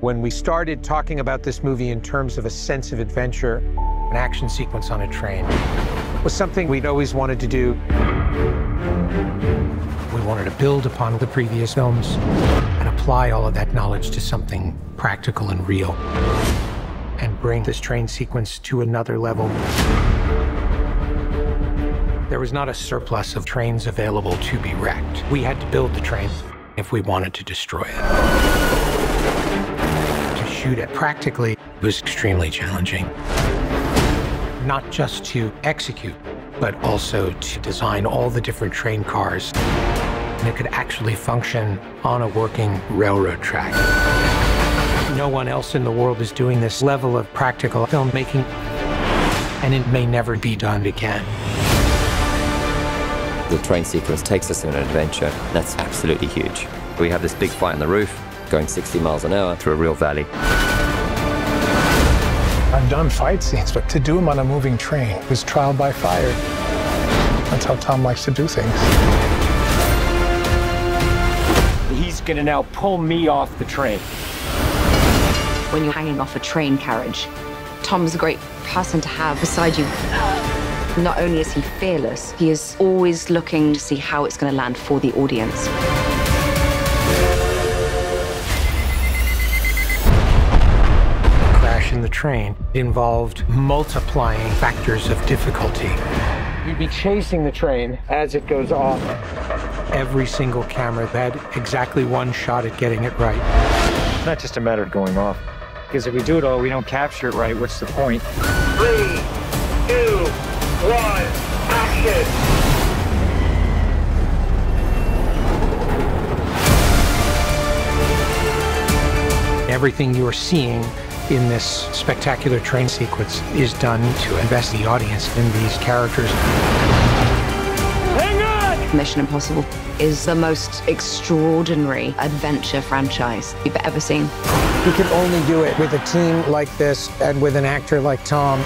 When we started talking about this movie in terms of a sense of adventure, an action sequence on a train was something we'd always wanted to do. We wanted to build upon the previous films and apply all of that knowledge to something practical and real and bring this train sequence to another level. There was not a surplus of trains available to be wrecked. We had to build the train if we wanted to destroy it. To shoot it practically was extremely challenging, not just to execute, but also to design all the different train cars that could actually function on a working railroad track. No one else in the world is doing this level of practical filmmaking, and it may never be done again. The train sequence takes us on an adventure that's absolutely huge. We have this big fight on the roof, going 60 miles an hour through a real valley. I've done fight scenes, but to do them on a moving train was trial by fire. That's how Tom likes to do things. He's gonna now pull me off the train. When you're hanging off a train carriage, Tom's a great person to have beside you. Not only is he fearless, he is always looking to see how it's going to land for the audience. Crashing the train involved multiplying factors of difficulty. You'd be chasing the train as it goes off. Every single camera had exactly one shot at getting it right. It's not just a matter of going off, because if we do it all, we don't capture it right. What's the point? 3, 2, 1, action! Everything you are seeing in this spectacular train sequence is done to invest the audience in these characters. Hang on! Mission Impossible is the most extraordinary adventure franchise you've ever seen. You can only do it with a team like this and with an actor like Tom.